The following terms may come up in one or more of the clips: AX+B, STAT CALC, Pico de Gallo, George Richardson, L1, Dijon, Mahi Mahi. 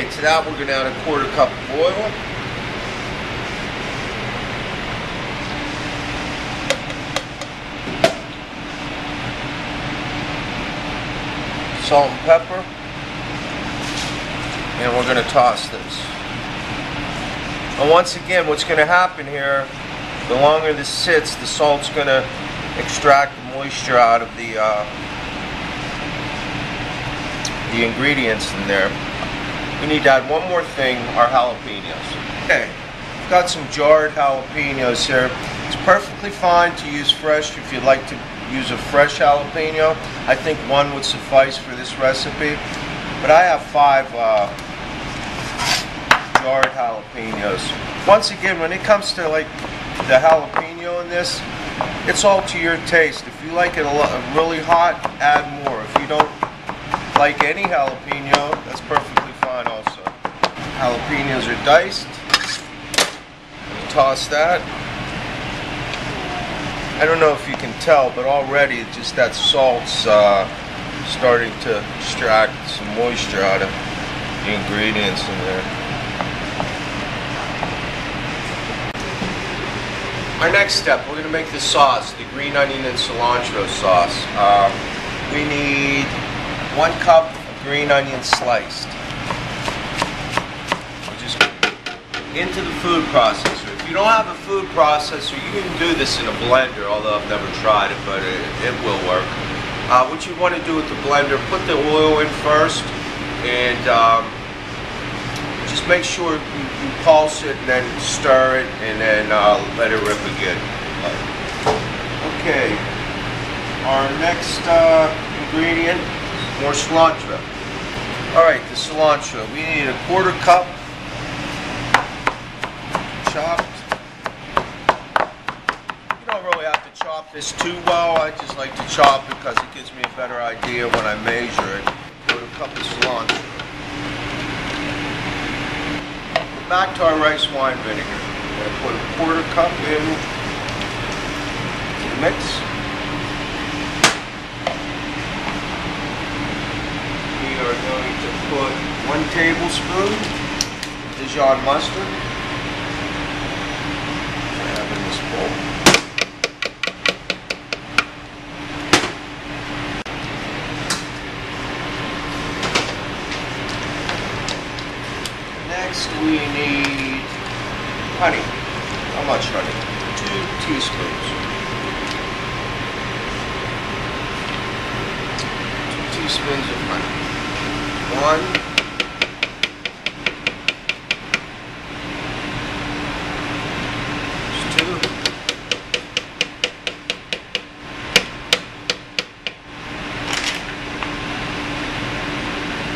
Okay, to that we're going to add a quarter cup of oil. Salt and pepper, and we're going to toss this. And once again, what's going to happen here, the longer this sits, the salt's going to extract the moisture out of the ingredients in there. We need to add one more thing, our jalapenos. Okay, we've got some jarred jalapenos here. It's perfectly fine to use fresh if you'd like to use a fresh jalapeno. I think one would suffice for this recipe, but I have 5 jarred jalapenos. Once again, when it comes to like the jalapeno in this, it's all to your taste. If you like it really hot, add more. If you don't like any jalapeno, that's perfectly fine also. Jalapenos are diced. Toss that. I don't know if you can tell, but already just that salt's starting to extract some moisture out of the ingredients in there. Our next step, we're going to make the sauce, the green onion and cilantro sauce. We need 1 cup of green onion sliced. Just into the food processor. If you don't have a food processor, you can do this in a blender, although I've never tried it, but it will work. What you want to do with the blender, put the oil in first, and just make sure you pulse it, and then stir it, and then let it rip again. Okay, our next ingredient, more cilantro. Alright, the cilantro. We need a quarter cup, chopped. Chop this too well. I just like to chop because it gives me a better idea when I measure it. Put a cup of cilantro. Back to our rice wine vinegar. I'm going to put a quarter cup in the mix. We are going to put 1 tablespoon Dijon mustard. I have in this bowl. We need honey. How much honey? 2 teaspoons. 2 teaspoons of honey. 1. There's 2.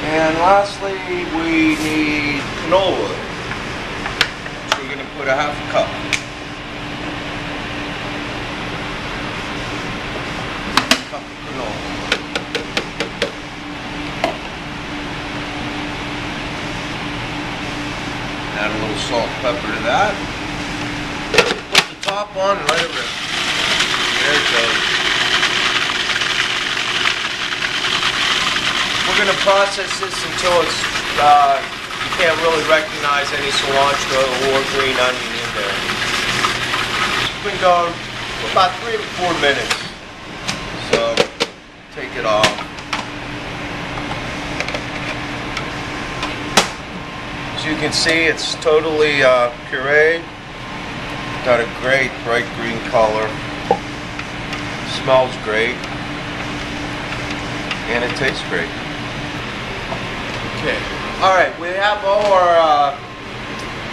And lastly, we need canola oil. So we're going to put a 1/2 cup. Of canola. Add a little salt and pepper to that. Put the top on and let it rip. There it goes. We're going to process this until it's you can't really recognize any cilantro or green onion in there. It's been going for about 3 to 4 minutes. So, take it off. As you can see, it's totally pureed. Got a great bright green color. Smells great. And it tastes great. Okay. Alright, we have all our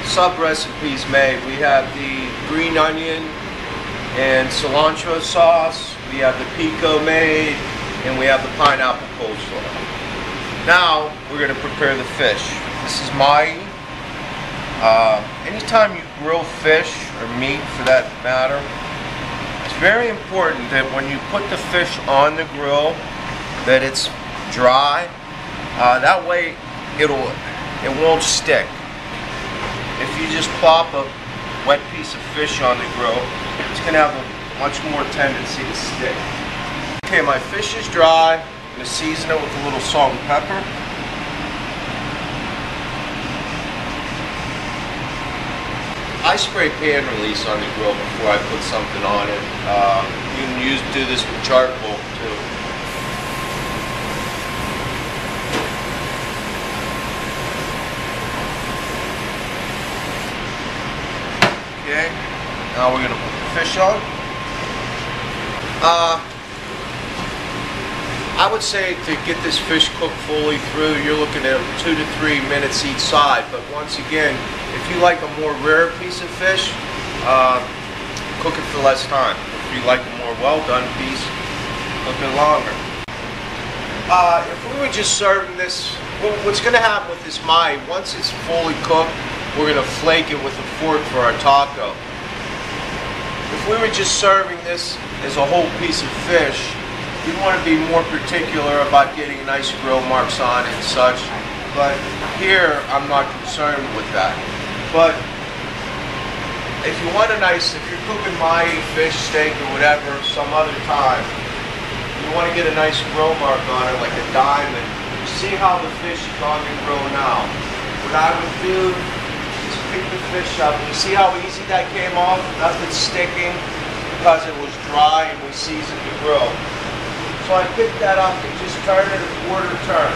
sub-recipes made. We have the green onion and cilantro sauce, we have the pico made, and we have the pineapple coleslaw. Now, we're going to prepare the fish. This is Mahi. Anytime you grill fish, or meat for that matter, it's very important that when you put the fish on the grill, that it's dry. That way, it won't stick. If you just plop a wet piece of fish on the grill, it's going to have a much more tendency to stick. Okay, my fish is dry. I'm going to season it with a little salt and pepper. I spray pan release on the grill before I put something on it. You can do this with charcoal too. Okay, now we're going to put the fish on. I would say to get this fish cooked fully through, you're looking at 2 to 3 minutes each side. But once again, if you like a more rare piece of fish, cook it for less time. If you like a more well-done piece, cook it longer. If we were just serving this, what's going to happen with this mahi, once it's fully cooked, we're going to flake it with a fork for our taco. If we were just serving this as a whole piece of fish, you want to be more particular about getting nice grill marks on and such, but here I'm not concerned with that. But if you want a nice, if you're cooking mahi, fish, steak, or whatever, some other time, you want to get a nice grill mark on it, like a diamond. See how the fish is on the grill now. What I would do is pick the fish up. You see how easy that came off? Nothing's sticking because it was dry and we seasoned the grill. So I picked that up and just turn it a quarter turn.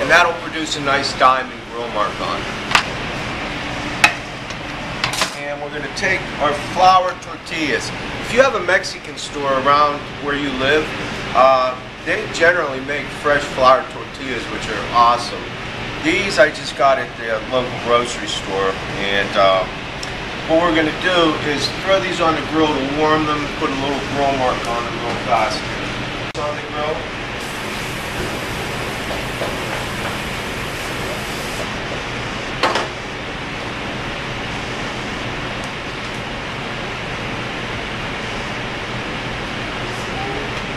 And that'll produce a nice diamond grill mark on it. And we're going to take our flour tortillas. If you have a Mexican store around where you live, they generally make fresh flour tortillas, which are awesome. These I just got at the local grocery store, and what we're going to do is throw these on the grill to warm them, put a little grill mark on them real fast. On the grill.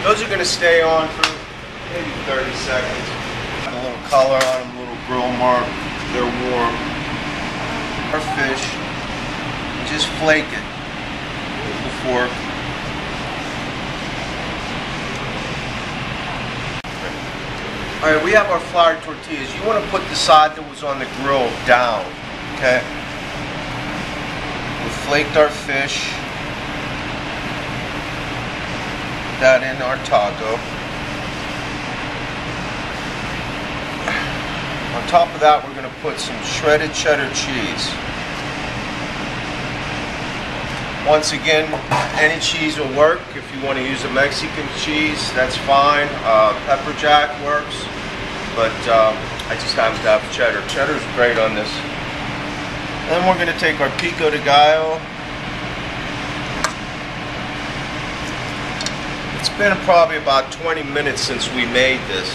Those are going to stay on for maybe 30 seconds. Got a little color on them. Grill mark, they're warm. Our fish, just flake it with the fork. All right, we have our flour tortillas. You want to put the side that was on the grill down, okay? We flaked our fish. Put that in our taco. On top of that, we're going to put some shredded cheddar cheese. Once again, any cheese will work. If you want to use a Mexican cheese, that's fine. Pepper jack works, but I just happen to have cheddar. Cheddar's great on this. Then we're going to take our pico de gallo. It's been probably about 20 minutes since we made this.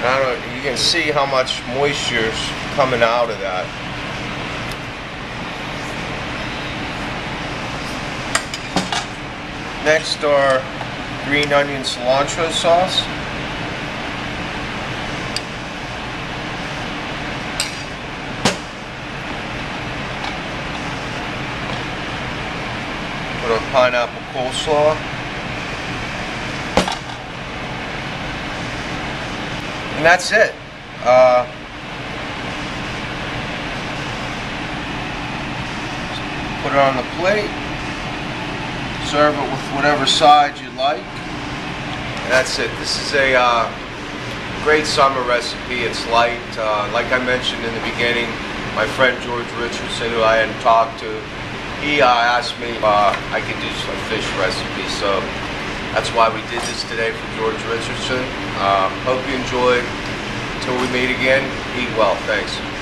I don't know, you can see how much moisture's coming out of that. Next are green onion cilantro sauce. Put on pineapple coleslaw. And that's it. Put it on the plate. Serve it with whatever side you like. And that's it. This is a great summer recipe. It's light. Like I mentioned in the beginning, my friend George Richardson, who I hadn't talked to, he asked me if I could do some fish recipe. So that's why we did this today for George Richardson. Hope you enjoyed. Until we meet again, eat well. Thanks.